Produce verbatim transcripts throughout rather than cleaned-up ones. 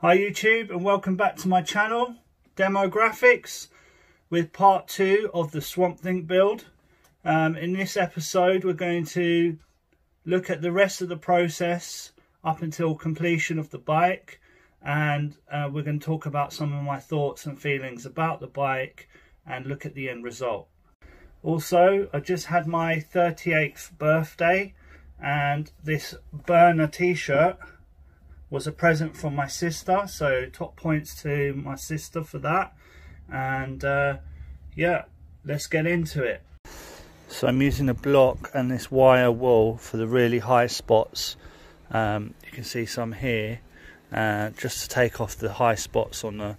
Hi YouTube, and welcome back to my channel, Demograffix, with part two of the Swamp Thing build. Um, in this episode we're going to look at the rest of the process up until completion of the bike, and uh, we're going to talk about some of my thoughts and feelings about the bike and look at the end result. Also, I just had my thirty-eighth birthday, and this Burner t-shirt was a present from my sister, so top points to my sister for that. And uh, yeah, let's get into it. So I'm using a block and this wire wool for the really high spots. Um, you can see some here, uh, just to take off the high spots on the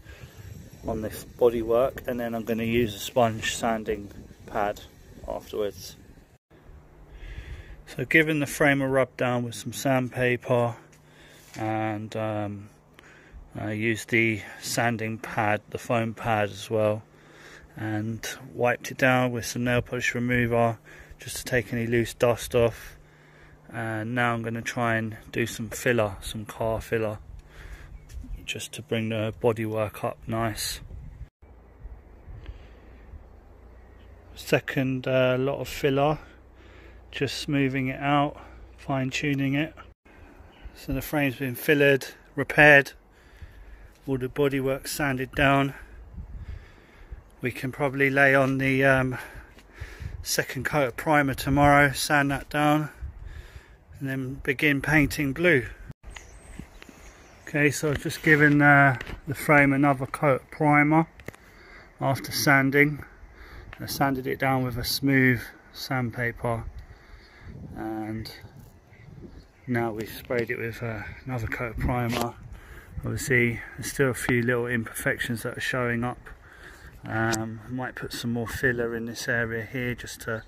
on the bodywork, and then I'm going to use a sponge sanding pad afterwards. So giving the frame a rub down with some sandpaper, and um, I used the sanding pad, the foam pad as well, and wiped it down with some nail polish remover just to take any loose dust off. And now I'm going to try and do some filler, some car filler, just to bring the bodywork up nice. Second uh, lot of filler, just smoothing it out, fine tuning it. So the frame's been fillered, repaired, all the bodywork sanded down. We can probably lay on the um, second coat of primer tomorrow, sand that down, and then begin painting blue. Okay, so I've just given uh, the frame another coat of primer after sanding. I sanded it down with a smooth sandpaper, and now we've sprayed it with uh, another coat of primer. Obviously there's still a few little imperfections that are showing up. um, I might put some more filler in this area here just to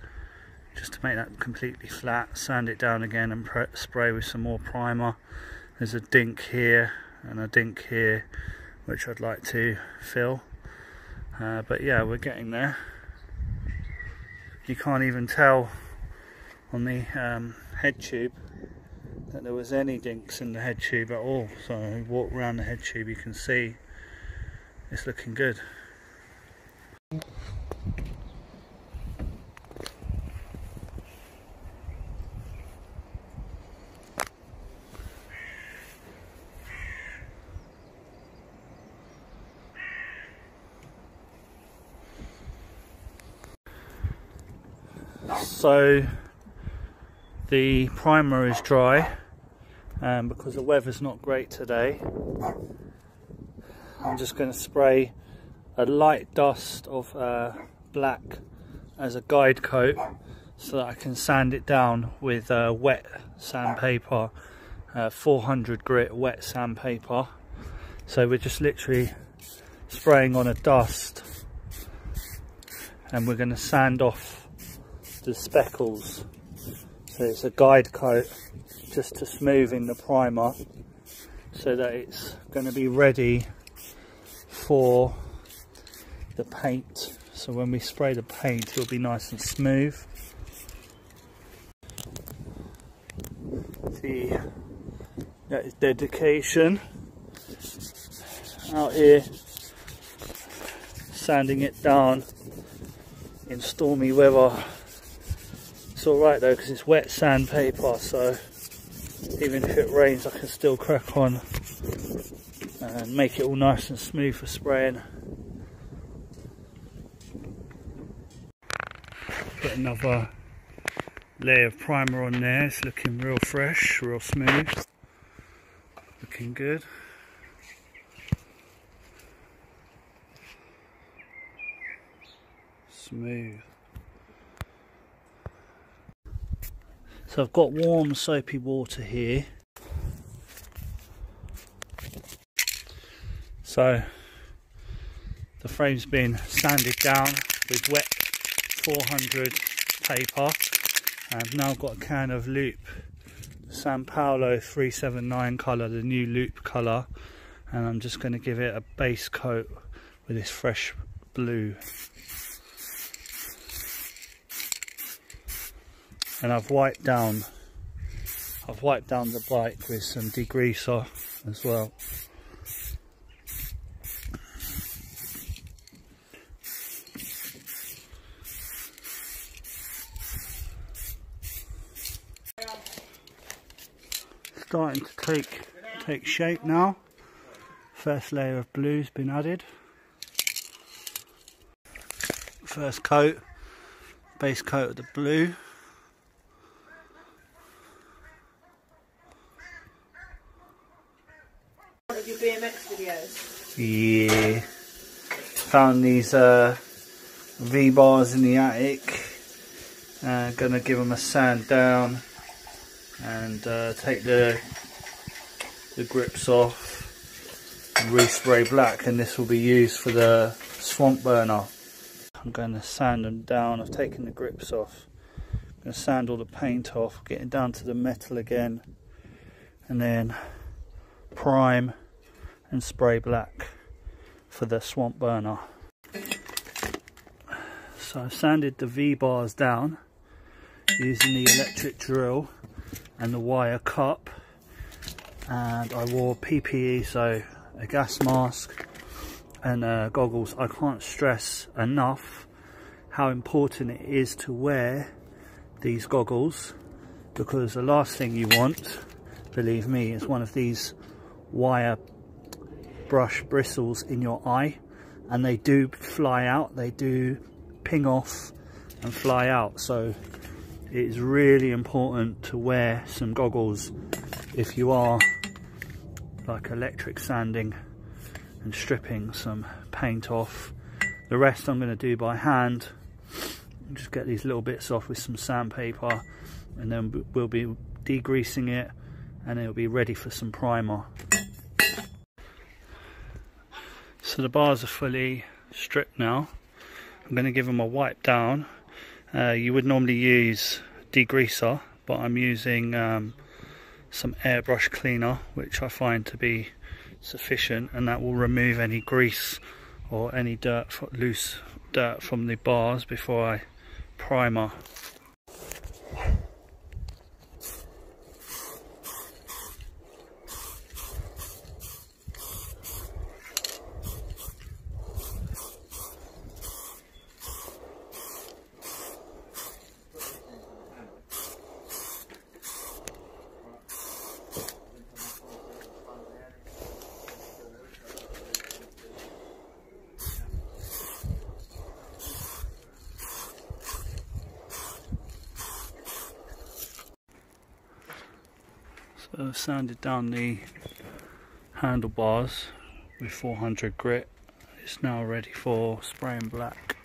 just to make that completely flat, sand it down again and pre spray with some more primer. There's a dink here and a dink here which I'd like to fill, uh, but yeah, we're getting there. You can't even tell on the um, head tube that there was any dinks in the head tube at all, so walk around the head tube, you can see it's looking good. So the primer is dry, and um, because the weather's not great today, I'm just going to spray a light dust of uh, black as a guide coat so that I can sand it down with uh, wet sandpaper, uh, four hundred grit wet sandpaper. So we're just literally spraying on a dust, and we're going to sand off the speckles. So it's a guide coat just to smooth in the primer so that it's going to be ready for the paint. So when we spray the paint, it'll be nice and smooth. See, that is dedication out here, sanding it down in stormy weather. It's alright though because it's wet sandpaper, so even if it rains I can still crack on and make it all nice and smooth for spraying. Put another layer of primer on there, it's looking real fresh, real smooth, looking good. Smooth. So I've got warm soapy water here. So the frame's been sanded down with wet four hundred paper. I've now got a can of Loop San Paolo three seventy-nine colour, the new Loop colour, and I'm just going to give it a base coat with this fresh blue. And I've wiped down, I've wiped down the bike with some degreaser as well. starting to take take shape now. First layer of blue's been added. First coat, base coat of the blue. One of your B M X videos. Yeah. Found these uh, V-bars in the attic. Uh, gonna give them a sand down and uh, take the the grips off and respray black, and this will be used for the Swamp Burner. I'm going to sand them down. I've taken the grips off. I'm going to sand all the paint off, get it down to the metal again, and then prime and spray black for the Swamp Burner. So I've sanded the V-bars down using the electric drill and the wire cup, and I wore P P E, so a gas mask and uh, goggles. I can't stress enough how important it is to wear these goggles, because the last thing you want, believe me, is one of these wire brush bristles in your eye, and they do fly out, they do ping off and fly out. So it's really important to wear some goggles if you are like electric sanding and stripping some paint off. The rest I'm going to do by hand. Just get these little bits off with some sandpaper, and then we'll be degreasing it and it'll be ready for some primer. So the bars are fully stripped now. I'm going to give them a wipe down. Uh, you would normally use degreaser, but I'm using um, some airbrush cleaner, which I find to be sufficient, and that will remove any grease or any dirt, loose dirt from the bars before I primer. So I've sanded down the handlebars with four hundred grit. It's now ready for spraying black.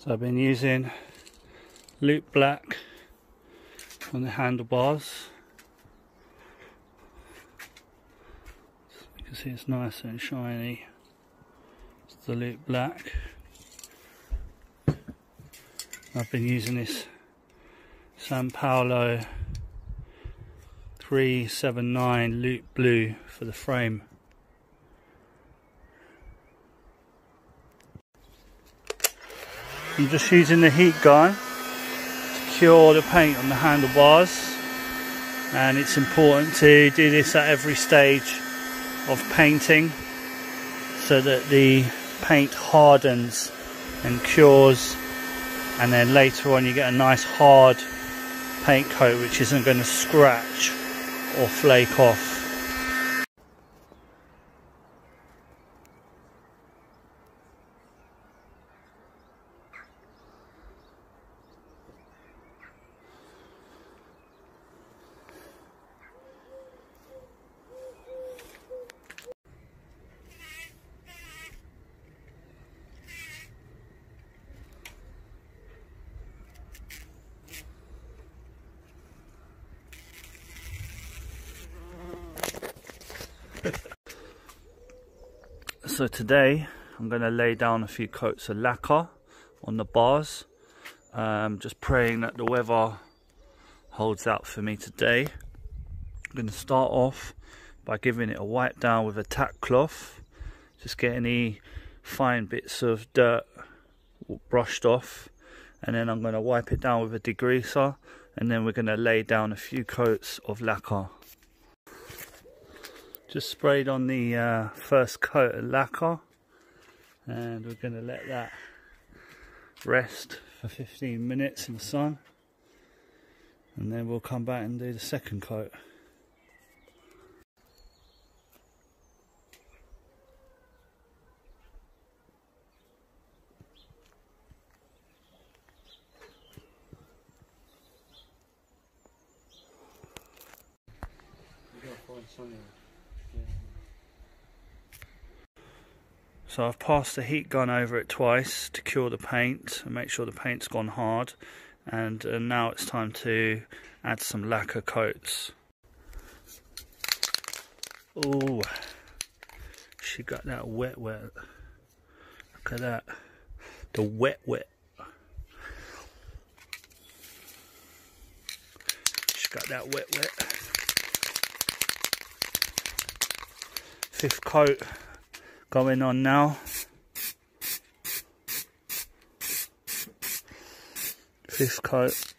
So I've been using Loop Black on the handlebars. You can see it's nice and shiny. It's the Loop Black. I've been using this San Paolo three seventy-nine Loop Blue for the frame. I'm just using the heat gun to cure the paint on the handlebars, and it's important to do this at every stage of painting so that the paint hardens and cures, and then later on you get a nice hard paint coat which isn't going to scratch or flake off. So today I'm going to lay down a few coats of lacquer on the bars. Um, just praying that the weather holds out for me today. I'm going to start off by giving it a wipe down with a tack cloth. Just get any fine bits of dirt brushed off, and then I'm going to wipe it down with a degreaser, and then we're going to lay down a few coats of lacquer. Just sprayed on the uh, first coat of lacquer, and we're going to let that rest for fifteen minutes in the sun, and then we'll come back and do the second coat. So I've passed the heat gun over it twice to cure the paint and make sure the paint's gone hard, and uh, now it's time to add some lacquer coats. Oh, she got that wet wet. Look at that, the wet wet. She got that wet wet. Fifth coat going on now. Fifth coat,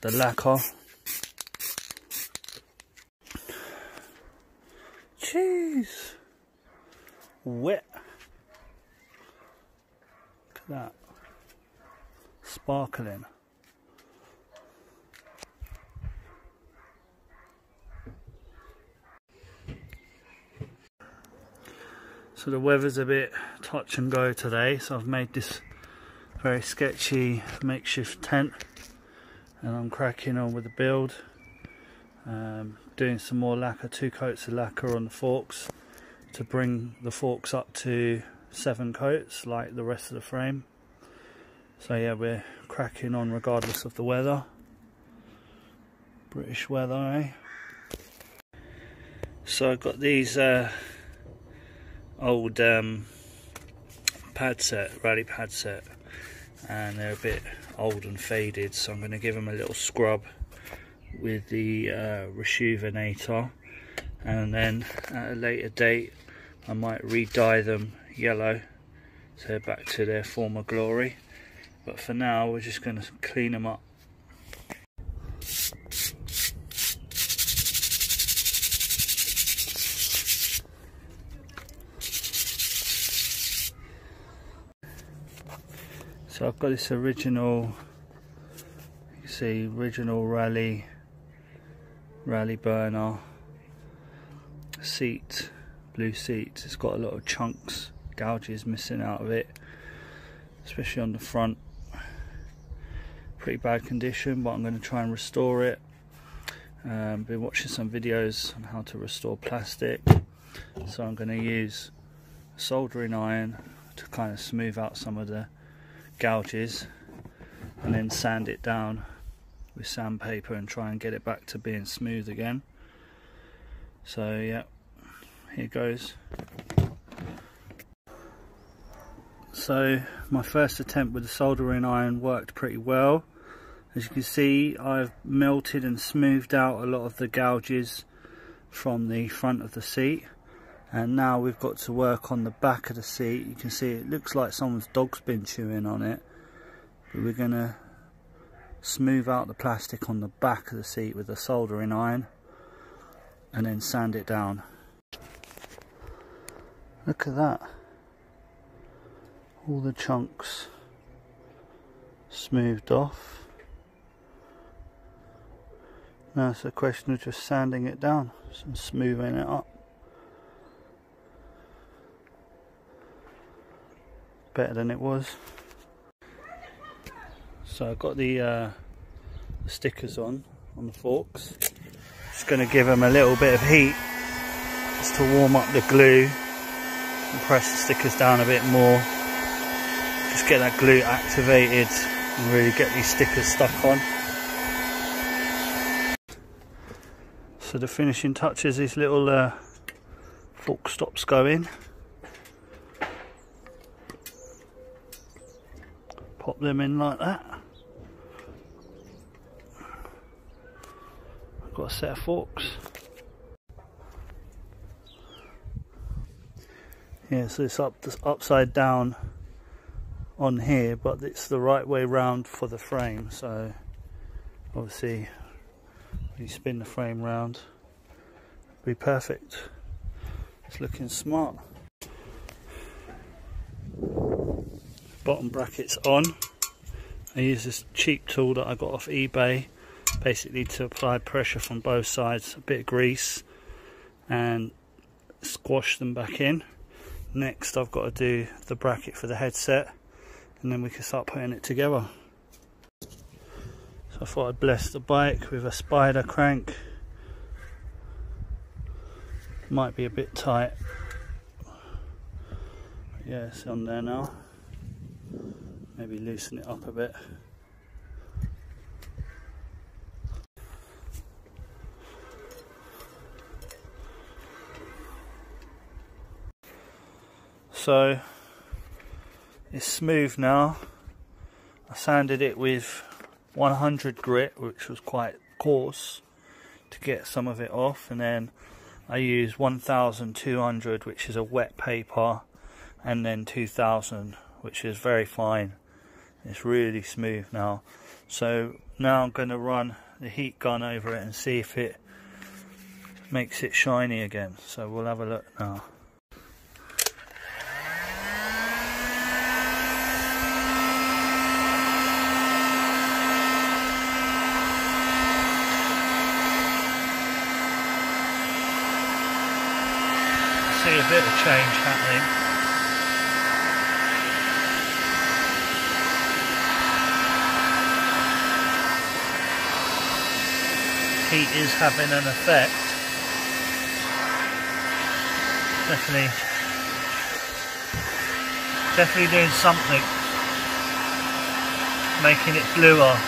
the lacquer. Jeez, wet. Look at that, sparkling. So the weather's a bit touch and go today, so I've made this very sketchy makeshift tent, and I'm cracking on with the build. Um, doing some more lacquer, two coats of lacquer on the forks to bring the forks up to seven coats like the rest of the frame. So yeah, we're cracking on regardless of the weather. British weather, eh? So I've got these uh, old um, pad set, Raleigh pad set, and they're a bit old and faded, so I'm going to give them a little scrub with the uh, rejuvenator, and then at a later date I might re-dye them yellow so they're back to their former glory, but for now we're just going to clean them up. So I've got this original, you can see, original Raleigh, Raleigh Burner seat, blue seat. It's got a lot of chunks, gouges missing out of it, especially on the front. Pretty bad condition, but I'm going to try and restore it. Um, been watching some videos on how to restore plastic, so I'm going to use a soldering iron to kind of smooth out some of the gouges, and then sand it down with sandpaper and try and get it back to being smooth again. So yeah, here goes. So my first attempt with the soldering iron worked pretty well. As you can see, I've melted and smoothed out a lot of the gouges from the front of the seat, and now we've got to work on the back of the seat. You can see it looks like someone's dog's been chewing on it, but we're gonna smooth out the plastic on the back of the seat with a soldering iron and then sand it down. Look at that, all the chunks smoothed off. Now it's a question of just sanding it down and smoothing it up. Better than it was. So I've got the uh, stickers on on the forks. Just going to give them a little bit of heat just to warm up the glue and press the stickers down a bit more. Just get that glue activated and really get these stickers stuck on. So the finishing touches, these little uh, fork stops go in. Pop them in like that. I've got a set of forks. Yeah, so it's up, this upside down on here, but it's the right way round for the frame. So obviously when you spin the frame round, it'll be perfect. It's looking smart. Bottom brackets on. I use this cheap tool that I got off eBay, basically to apply pressure from both sides, a bit of grease, and squash them back in. Next I've got to do the bracket for the headset, and then we can start putting it together. So I thought I'd bless the bike with a spider crank. Might be a bit tight, but yeah, it's on there now. Maybe loosen it up a bit. So it's smooth now. I sanded it with one hundred grit, which was quite coarse, to get some of it off, and then I used one thousand two hundred, which is a wet paper, and then two thousand, which is very fine. It's really smooth now. So now I'm going to run the heat gun over it and see if it makes it shiny again. So we'll have a look now. I see a bit of change happening. Heat is having an effect. Definitely, definitely doing something, making it bluer.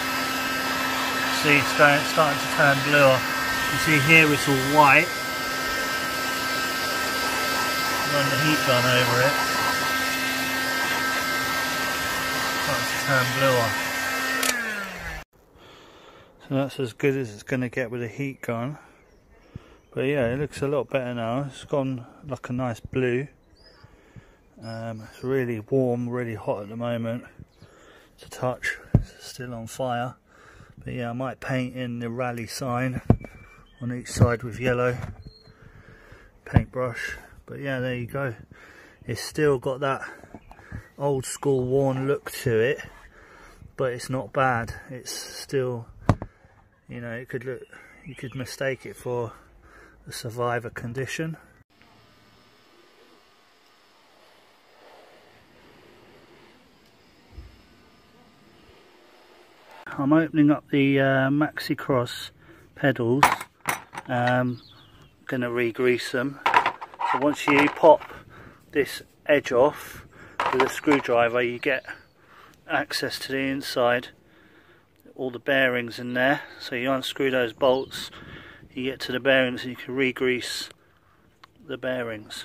See, it's starting to turn bluer. You see here it's all white. Run the heat gun over it. Starting to turn bluer. So that's as good as it's going to get with a heat gun. But yeah, it looks a lot better now. It's gone like a nice blue. Um, it's really warm, really hot at the moment to touch. It's still on fire. But yeah, I might paint in the Raleigh sign on each side with yellow paintbrush. But yeah, there you go. It's still got that old school worn look to it, but it's not bad. It's still... You know, it could look, you could mistake it for a survivor condition. I'm opening up the uh, Maxi Cross pedals. Um, I'm going to re-grease them. So once you pop this edge off with a screwdriver, you get access to the inside. All the bearings in there, so you unscrew those bolts, you get to the bearings, and you can re-grease the bearings.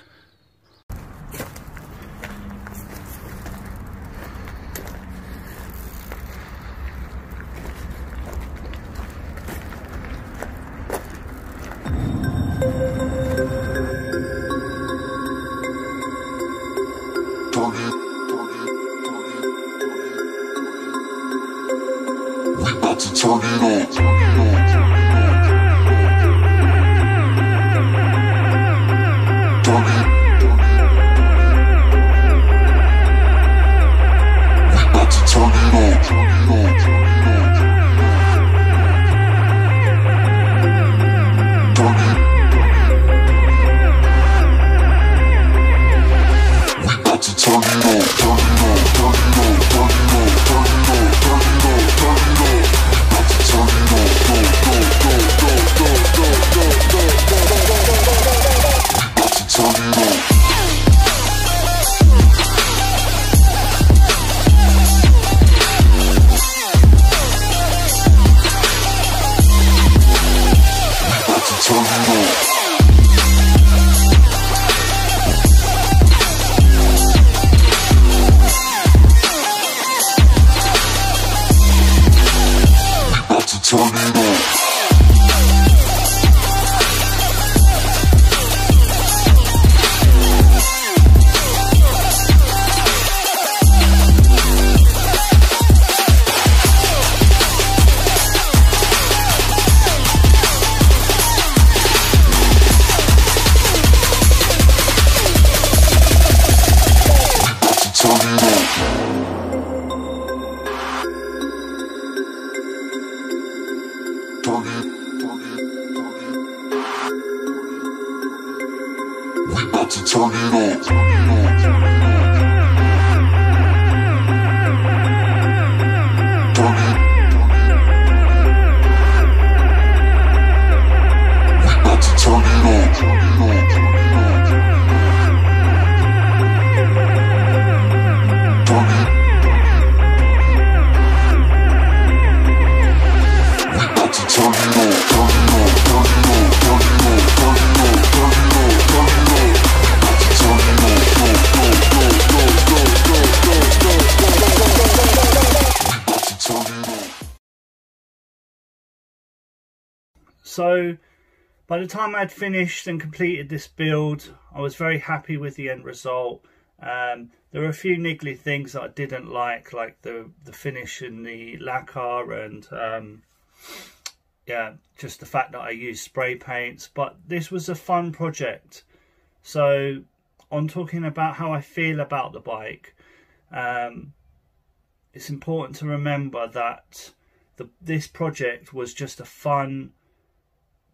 Sugino. Turn it up. So by the time I'd finished and completed this build, I was very happy with the end result. Um, there were a few niggly things that I didn't like, like the, the finish and the lacquer, and um, yeah, just the fact that I used spray paints. But this was a fun project. So on talking about how I feel about the bike, um, it's important to remember that the, this project was just a fun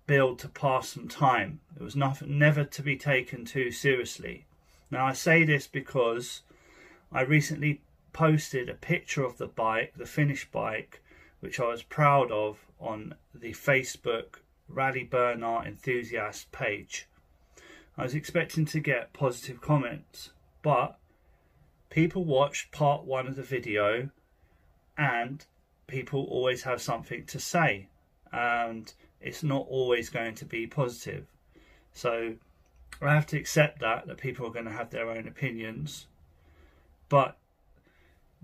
build to pass some time. It was nothing, never to be taken too seriously. Now I say this because I recently posted a picture of the bike, the finished bike, which I was proud of, on the Facebook Raleigh Burner enthusiast page. I was expecting to get positive comments, but people watched part one of the video, and people always have something to say, and it's not always going to be positive. So I have to accept that, that people are going to have their own opinions. But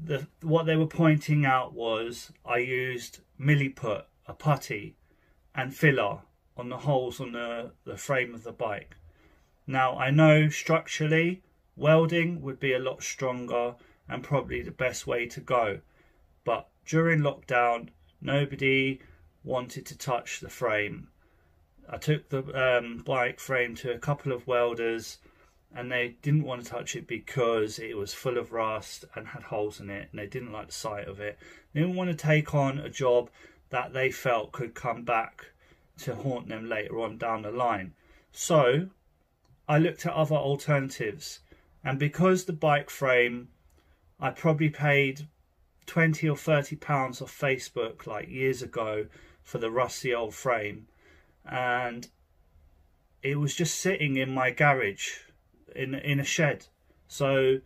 the, what they were pointing out was I used Milliput, a putty, and filler on the holes on the, the frame of the bike. Now I know structurally welding would be a lot stronger and probably the best way to go. But during lockdown, nobody wanted to touch the frame. I took the um, bike frame to a couple of welders and they didn't want to touch it because it was full of rust and had holes in it, and they didn't like the sight of it. They didn't want to take on a job that they felt could come back to haunt them later on down the line. So I looked at other alternatives, and because the bike frame, I probably paid twenty or thirty pounds off Facebook like years ago for the rusty old frame, and it was just sitting in my garage in in a shed, so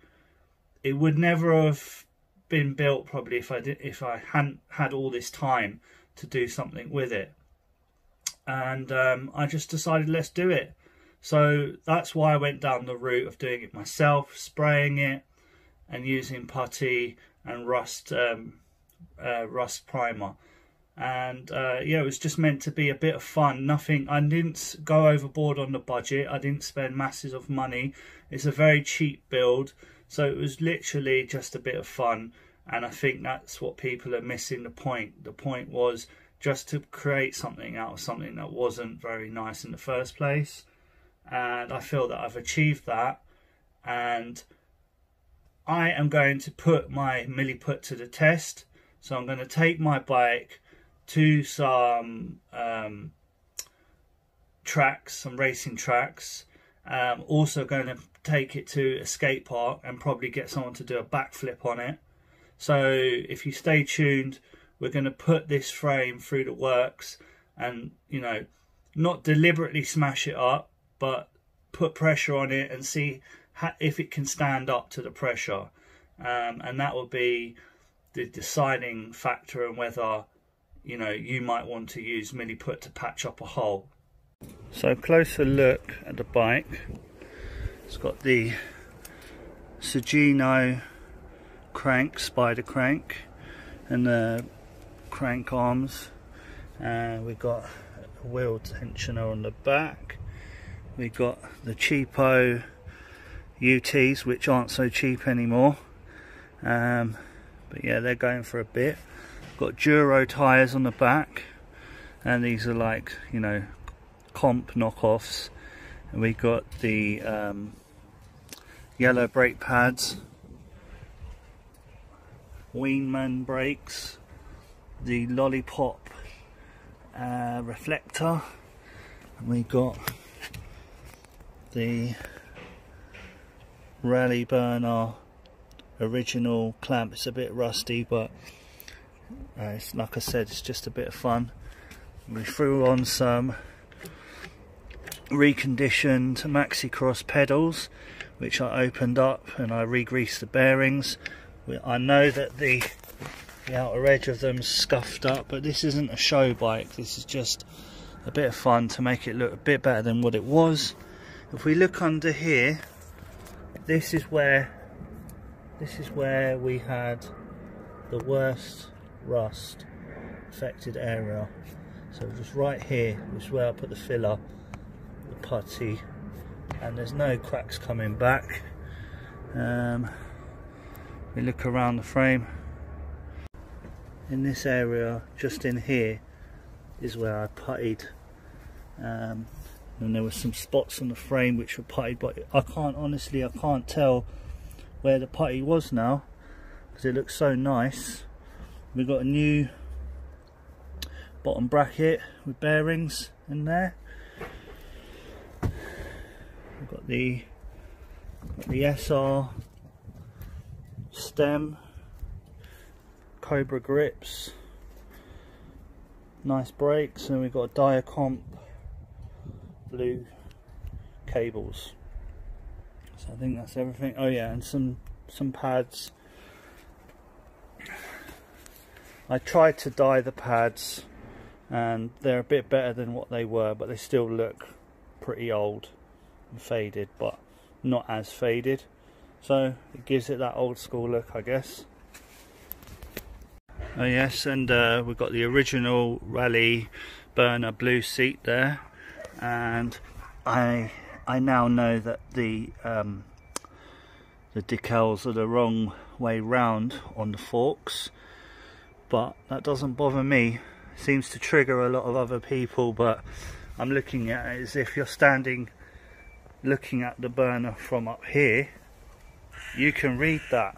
it would never have been built probably if I did if I hadn't had all this time to do something with it. And um, I just decided, let's do it. So that's why I went down the route of doing it myself, spraying it and using putty and rust um, uh, rust primer. And uh, yeah, it was just meant to be a bit of fun. Nothing, I didn't go overboard on the budget. I didn't spend masses of money. It's a very cheap build. So it was literally just a bit of fun. And I think that's what people are missing the point. The point was just to create something out of something that wasn't very nice in the first place. And I feel that I've achieved that. And I am going to put my Milliput to the test. So I'm going to take my bike to some um, tracks, some racing tracks. Um, also going to take it to a skate park and probably get someone to do a backflip on it. So if you stay tuned, we're going to put this frame through the works and, you know, not deliberately smash it up, but put pressure on it and see how, if it can stand up to the pressure. Um, and that will be the deciding factor in whether, you know, you might want to use Milliput to patch up a hole. So closer look at the bike. It's got the Sugino crank, spider crank, and the crank arms. Uh, we've got a wheel tensioner on the back. We've got the cheapo U Ts, which aren't so cheap anymore. Um, but yeah, they're going for a bit. Got Duro tyres on the back, and these are like, you know, comp knockoffs. And we got the um, yellow brake pads, Weinmann brakes, the Lollipop uh, reflector, and we got the Raleigh Burner original clamp. It's a bit rusty, but uh, it's, like I said, it's just a bit of fun. We threw on some reconditioned Maxi Cross pedals, which I opened up and I re-greased the bearings. I know that the, the outer edge of them's scuffed up, but this isn't a show bike. This is just a bit of fun to make it look a bit better than what it was. If we look under here, this is where this is where we had the worst rust affected area. So it was right here, which is where I put the filler, the putty, and there's no cracks coming back. Um, we look around the frame. In this area, just in here, is where I puttied. Um, and there were some spots on the frame which were puttied, but I can't, honestly, I can't tell where the putty was now, because it looks so nice. We've got a new bottom bracket with bearings in there. We've got the, got the S R stem, Cobra grips, nice brakes, and we've got Diacomp blue cables. So I think that's everything. Oh yeah, and some some pads. I tried to dye the pads and they're a bit better than what they were, but they still look pretty old and faded, but not as faded, so it gives it that old school look, I guess. Oh yes, and uh, we've got the original Raleigh Burner blue seat there, and I I now know that the um, the decals are the wrong way round on the forks, but that doesn't bother me. It seems to trigger a lot of other people, but I'm looking at it as if you're standing looking at the burner from up here, you can read that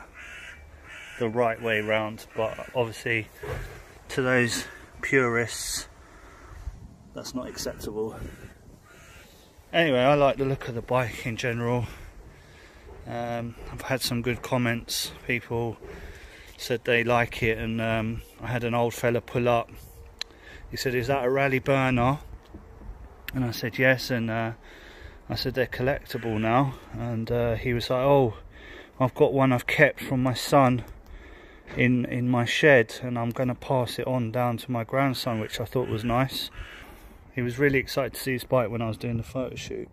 the right way round, but obviously to those purists that's not acceptable. Anyway, I like the look of the bike in general. um, I've had some good comments. People said they like it, and um, I had an old fella pull up. He said, "Is that a Raleigh Burner?" And I said yes, and uh, I said they're collectible now, and uh, he was like, "Oh, I've got one I've kept from my son in in my shed, and I'm going to pass it on down to my grandson," which I thought was nice. He was really excited to see his bike when I was doing the photo shoot.